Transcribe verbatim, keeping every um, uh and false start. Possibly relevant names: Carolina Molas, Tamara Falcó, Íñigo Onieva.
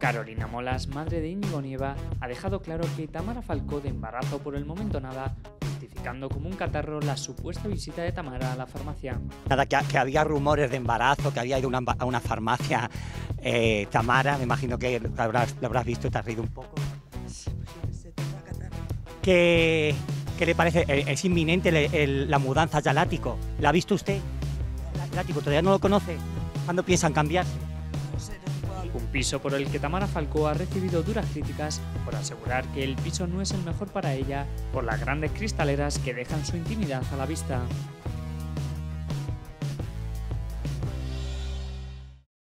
Carolina Molas, madre de Íñigo Onieva, ha dejado claro que Tamara Falcó de embarazo por el momento nada, justificando como un catarro la supuesta visita de Tamara a la farmacia. Nada, que, que había rumores de embarazo, que había ido una, a una farmacia eh, Tamara, me imagino que lo habrás, lo habrás visto y te has reído un poco. ¿Qué, qué le parece? Es inminente el, el, la mudanza al ático. ¿La ha visto usted? El ático todavía no lo conoce. ¿Cuándo piensan cambiarse? Un piso por el que Tamara Falcó ha recibido duras críticas por asegurar que el piso no es el mejor para ella por las grandes cristaleras que dejan su intimidad a la vista.